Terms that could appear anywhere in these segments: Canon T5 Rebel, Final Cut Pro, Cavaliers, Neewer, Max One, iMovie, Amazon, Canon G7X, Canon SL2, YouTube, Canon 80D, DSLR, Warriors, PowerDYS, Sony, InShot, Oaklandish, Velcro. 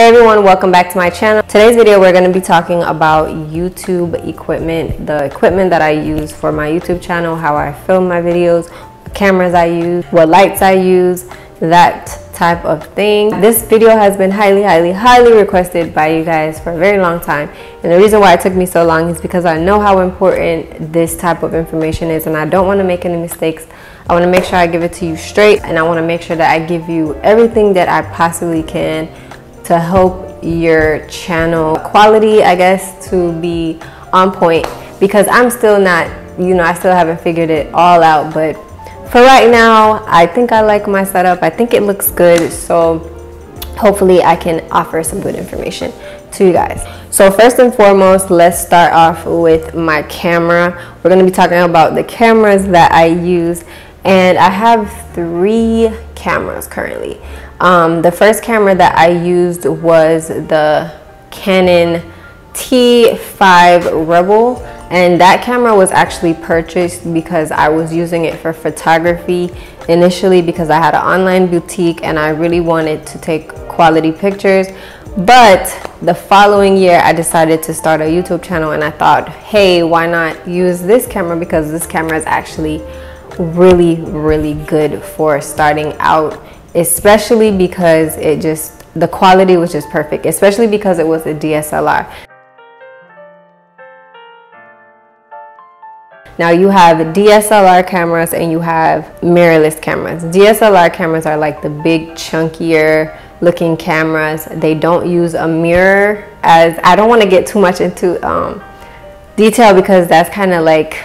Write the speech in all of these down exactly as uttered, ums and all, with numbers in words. Hey everyone, welcome back to my channel. Today's video we're going to be talking about YouTube equipment, the equipment that I use for my YouTube channel, how I film my videos, what cameras I use, what lights I use, that type of thing. This video has been highly, highly, highly requested by you guys for a very long time. And the reason why it took me so long is because I know how important this type of information is and I don't want to make any mistakes. I want to make sure I give it to you straight and I want to make sure that I give you everything that I possibly can to help your channel quality, I guess, to be on point, because I'm still not, you know, I still haven't figured it all out. But for right now, I think I like my setup. I think it looks good. So hopefully I can offer some good information to you guys. So first and foremost, let's start off with my camera. We're gonna be talking about the cameras that I use. And I have three cameras currently. Um, the first camera that I used was the Canon T five Rebel, and that camera was actually purchased because I was using it for photography initially because I had an online boutique and I really wanted to take quality pictures. But the following year I decided to start a YouTube channel and I thought, hey, why not use this camera, because this camera is actually really, really good for starting out, especially because it just, the quality was just perfect, especially because it was a D S L R. Now you have D S L R cameras and you have mirrorless cameras. D S L R cameras are like the big chunkier looking cameras. They don't use a mirror, as I don't want to get too much into um, detail because that's kind of like,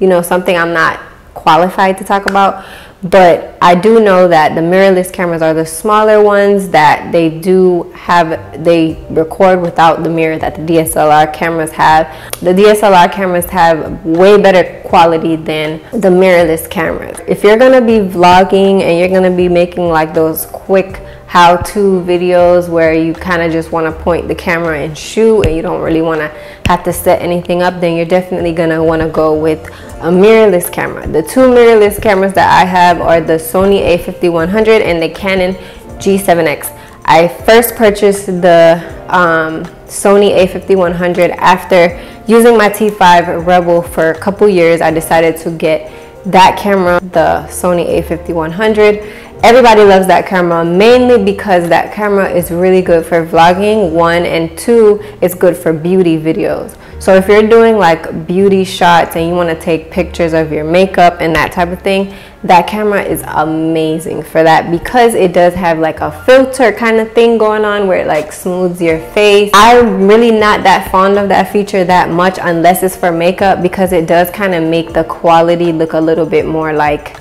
you know, something I'm not qualified to talk about. But I do know that the mirrorless cameras are the smaller ones that they do have, they record without the mirror that the D S L R cameras have. The D S L R cameras have way better quality than the mirrorless cameras. If you're gonna be vlogging and you're gonna be making like those quick how-to videos where you kind of just want to point the camera and shoot and you don't really want to have to set anything up, then you're definitely going to want to go with a mirrorless camera. The two mirrorless cameras that I have are the Sony A fifty-one hundred and the Canon G seven X. I first purchased the um, Sony A fifty-one hundred after using my T five Rebel for a couple years. I decided to get that camera, the Sony A fifty-one hundred. Everybody loves that camera, mainly because that camera is really good for vlogging, one, and two, it's good for beauty videos. So if you're doing like beauty shots and you want to take pictures of your makeup and that type of thing, that camera is amazing for that because it does have like a filter kind of thing going on where it like smooths your face. I'm really not that fond of that feature that much unless it's for makeup, because it does kind of make the quality look a little bit more like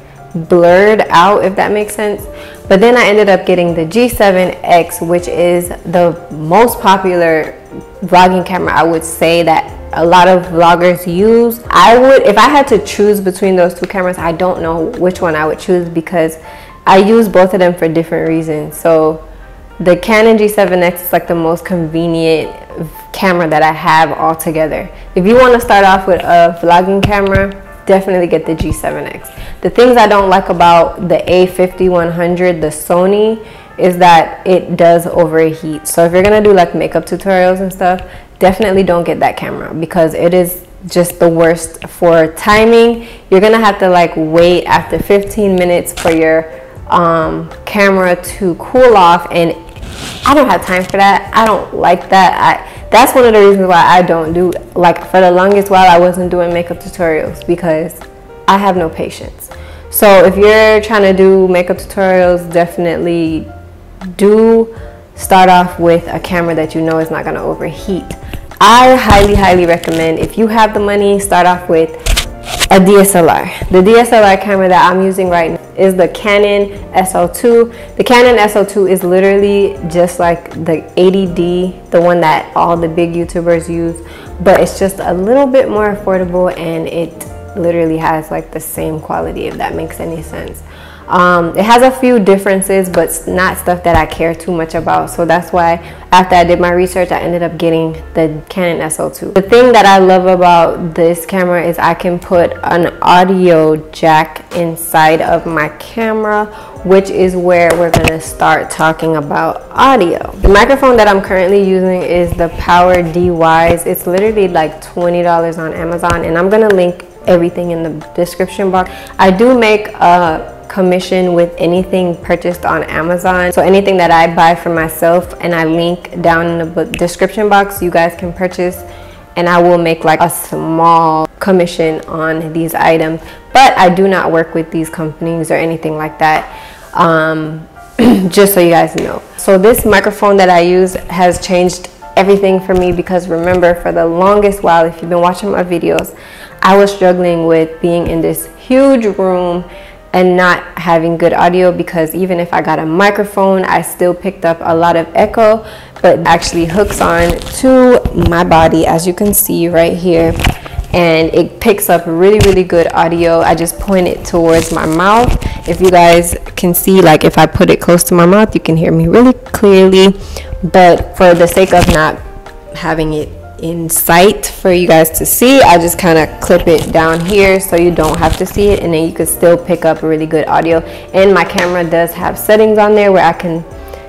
blurred out, if that makes sense. But then I ended up getting the G seven X, which is the most popular vlogging camera, I would say, that a lot of vloggers use. I would, if I had to choose between those two cameras, I don't know which one I would choose because I use both of them for different reasons. So the Canon G seven X is like the most convenient camera that I have altogether. If you want to start off with a vlogging camera, definitely get the G seven X. The things I don't like about the A fifty-one hundred, the Sony, is that it does overheat. So if you're gonna do like makeup tutorials and stuff, definitely don't get that camera because it is just the worst for timing. You're gonna have to like wait after fifteen minutes for your um, camera to cool off, and I don't have time for that. I don't like that. I That's one of the reasons why I don't do, like for the longest while I wasn't doing makeup tutorials, because I have no patience. So if you're trying to do makeup tutorials, definitely do start off with a camera that you know is not going to overheat. I highly, highly recommend, if you have the money, start off with a D S L R. The D S L R camera that I'm using right now is the Canon S L two. The Canon S L two is literally just like the eighty D, the one that all the big YouTubers use, but it's just a little bit more affordable and it literally has like the same quality, if that makes any sense. Um, it has a few differences, but it's not stuff that I care too much about. So that's why after I did my research, I ended up getting the Canon S L two. The thing that I love about this camera is I can put an audio jack inside of my camera, which is where we're gonna start talking about audio. The microphone that I'm currently using is the PowerDYS. It's literally like twenty dollars on Amazon, and I'm gonna link everything in the description box. I do make a commission with anything purchased on Amazon, so anything that I buy for myself and I link down in the description box, you guys can purchase, and I will make like a small commission on these items, but I do not work with these companies or anything like that, um, just so you guys know. So this microphone that I use has changed everything for me, because remember, for the longest while, if you've been watching my videos, I was struggling with being in this huge room and not having good audio, because even if I got a microphone, I still picked up a lot of echo, but actually hooks on to my body, as you can see right here, and it picks up really really good audio. I just point it towards my mouth. If you guys can see, like if I put it close to my mouth, you can hear me really clearly, but for the sake of not having it in sight for you guys to see, I just kind of clip it down here so you don't have to see it, and then you can still pick up really good audio. And my camera does have settings on there where I can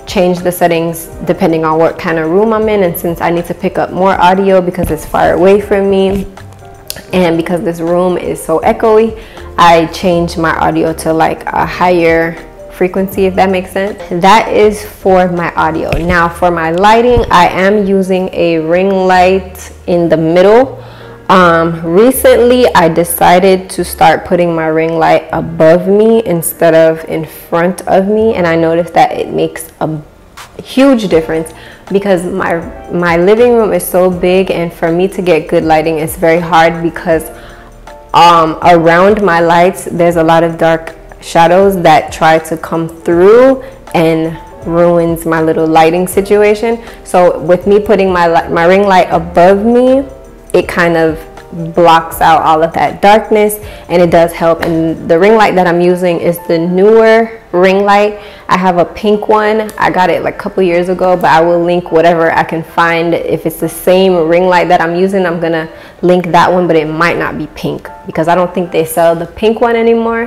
change the settings depending on what kind of room I'm in, and since I need to pick up more audio because it's far away from me and because this room is so echoey, I change my audio to like a higher frequency, if that makes sense. That is for my audio. Now for my lighting, I am using a ring light in the middle. Um, recently I decided to start putting my ring light above me instead of in front of me, and I noticed that it makes a huge difference, because my my living room is so big, and for me to get good lighting it's very hard, because um, around my lights there's a lot of dark shadows that try to come through and ruins my little lighting situation. So with me putting my my ring light above me, it kind of blocks out all of that darkness, and it does help. And the ring light that I'm using is the Neewer ring light. I have a pink one. I got it like a couple years ago, but I will link whatever I can find. If it's the same ring light that I'm using, I'm gonna link that one, but it might not be pink because I don't think they sell the pink one anymore.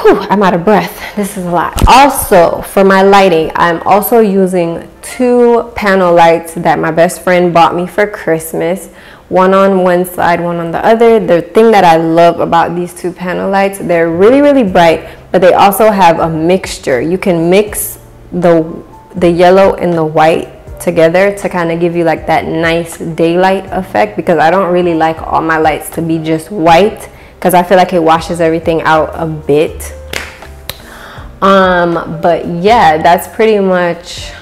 Whew, I'm out of breath. This is a lot. Also, for my lighting, I'm also using two panel lights that my best friend bought me for Christmas. One on one side, one on the other. The thing that I love about these two panel lights, they're really, really bright, but they also have a mixture. You can mix the, the yellow and the white together to kind of give you like that nice daylight effect, because I don't really like all my lights to be just white, because I feel like it washes everything out a bit. Um, but yeah, that's pretty much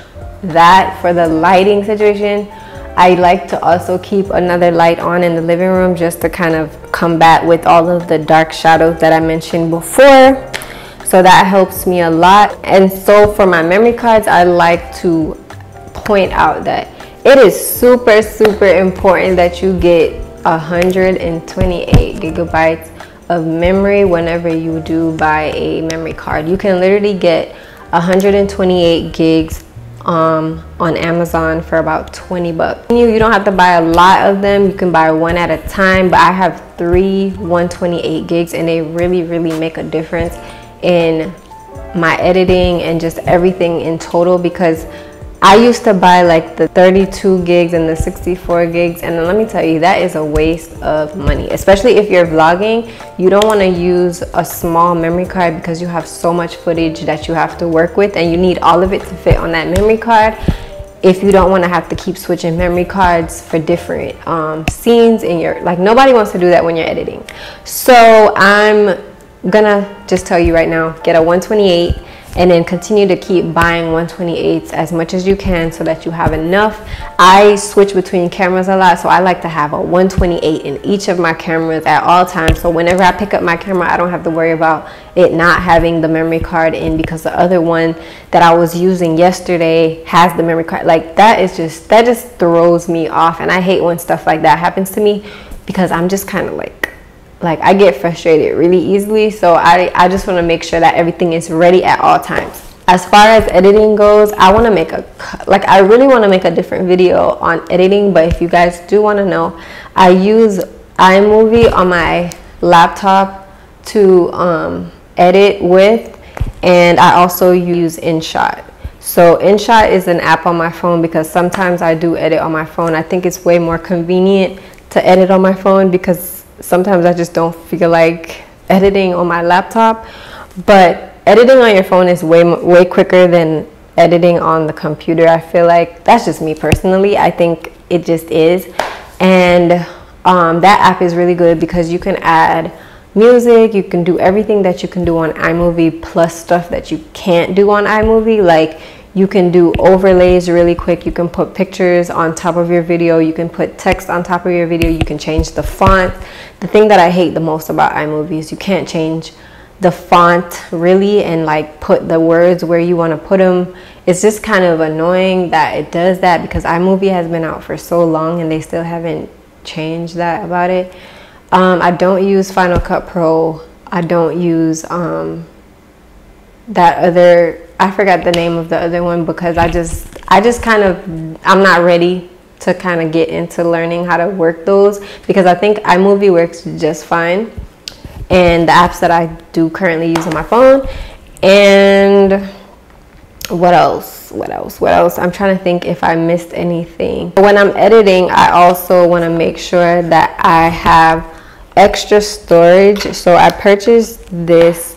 that for the lighting situation. I like to also keep another light on in the living room just to kind of combat with all of the dark shadows that I mentioned before. So that helps me a lot. And so for my memory cards, I like to point out that it is super, super important that you get one hundred twenty-eight gigabytes of memory whenever you do buy a memory card. You can literally get one hundred twenty-eight gigs um, on Amazon for about twenty bucks. You, you don't have to buy a lot of them. You can buy one at a time, but I have three one twenty-eight gigs, and they really, really make a difference in my editing and just everything in total, because I used to buy like the thirty-two gigs and the sixty-four gigs, and let me tell you, that is a waste of money. Especially if you're vlogging, you don't want to use a small memory card because you have so much footage that you have to work with, and you need all of it to fit on that memory card if you don't want to have to keep switching memory cards for different um, scenes in your, like nobody wants to do that when you're editing. So I'm gonna just tell you right now, get a one twenty-eight, and then continue to keep buying one twenty-eights as much as you can so that you have enough. I switch between cameras a lot, so I like to have a one twenty-eight in each of my cameras at all times, so whenever I pick up my camera, I don't have to worry about it not having the memory card in, because the other one that I was using yesterday has the memory card. Like that is just, that just throws me off, and I hate when stuff like that happens to me, because I'm just kind of like, Like I get frustrated really easily, so I, I just want to make sure that everything is ready at all times. As far as editing goes, I want to make a, like I really want to make a different video on editing, but if you guys do want to know, I use iMovie on my laptop to um, edit with, and I also use InShot. So InShot is an app on my phone because sometimes I do edit on my phone. I think it's way more convenient to edit on my phone because sometimes I just don't feel like editing on my laptop. But editing on your phone is way way quicker than editing on the computer. I feel like that's just me personally. I think it just is. And um, that app is really good because you can add music, you can do everything that you can do on iMovie plus stuff that you can't do on iMovie. Like you can do overlays really quick, you can put pictures on top of your video, you can put text on top of your video, you can change the font. The thing that I hate the most about iMovie is you can't change the font really and like put the words where you want to put them. It's just kind of annoying that it does that because iMovie has been out for so long and they still haven't changed that about it. Um, I don't use Final Cut Pro. I don't use um, that other, I forgot the name of the other one because I just, I just kind of, I'm not ready to kind of get into learning how to work those because I think iMovie works just fine. And the apps that I do currently use on my phone. And what else, what else, what else? I'm trying to think if I missed anything. When I'm editing, I also wanna make sure that I have extra storage. So I purchased this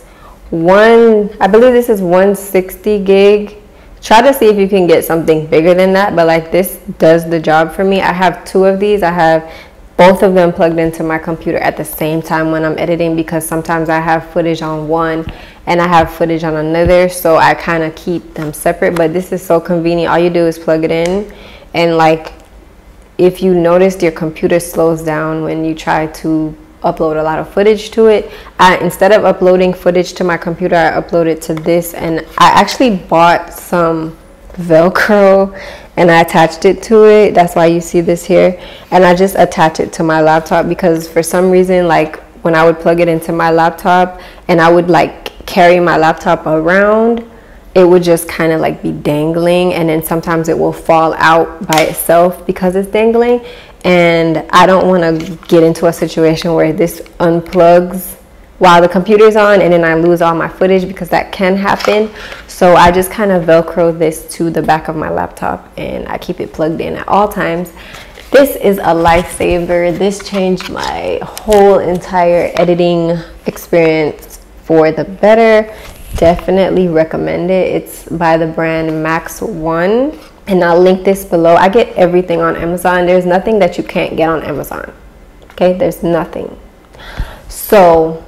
one, I believe this is one sixty gig. Try to see if you can get something bigger than that, but like this does the job for me. I have two of these. I have both of them plugged into my computer at the same time when I'm editing because sometimes I have footage on one and I have footage on another, so I kind of keep them separate. But this is so convenient. All you do is plug it in, and like if you noticed, your computer slows down when you try to upload a lot of footage to it. I, instead of uploading footage to my computer, I upload it to this, and I actually bought some Velcro and I attached it to it. That's why you see this here. And I just attach it to my laptop because for some reason, like when I would plug it into my laptop and I would like carry my laptop around, it would just kind of like be dangling, and then sometimes it will fall out by itself because it's dangling. And I don't want to get into a situation where this unplugs while the computer's on and then I lose all my footage, because that can happen. So I just kind of Velcro this to the back of my laptop and I keep it plugged in at all times. This is a lifesaver. This changed my whole entire editing experience for the better. Definitely recommend it. It's by the brand Max One, and I'll link this below. I get everything on Amazon. There's nothing that you can't get on Amazon. Okay, there's nothing. So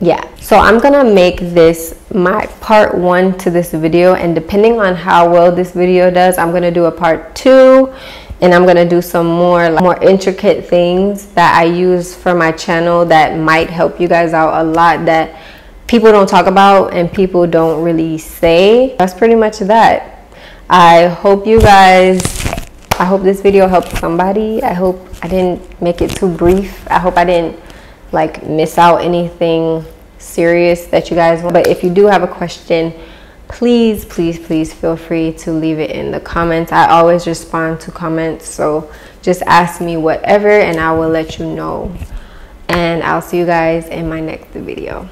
yeah, so I'm gonna make this my part one to this video, and depending on how well this video does, I'm gonna do a part two, and I'm gonna do some more like, more intricate things that I use for my channel that might help you guys out a lot, that people don't talk about and people don't really say. That's pretty much that. I hope you guys, I hope this video helped somebody. I hope I didn't make it too brief. I hope I didn't like miss out anything serious that you guys want. But if you do have a question, please please please feel free to leave it in the comments. I always respond to comments, so just ask me whatever and I will let you know. And I'll see you guys in my next video.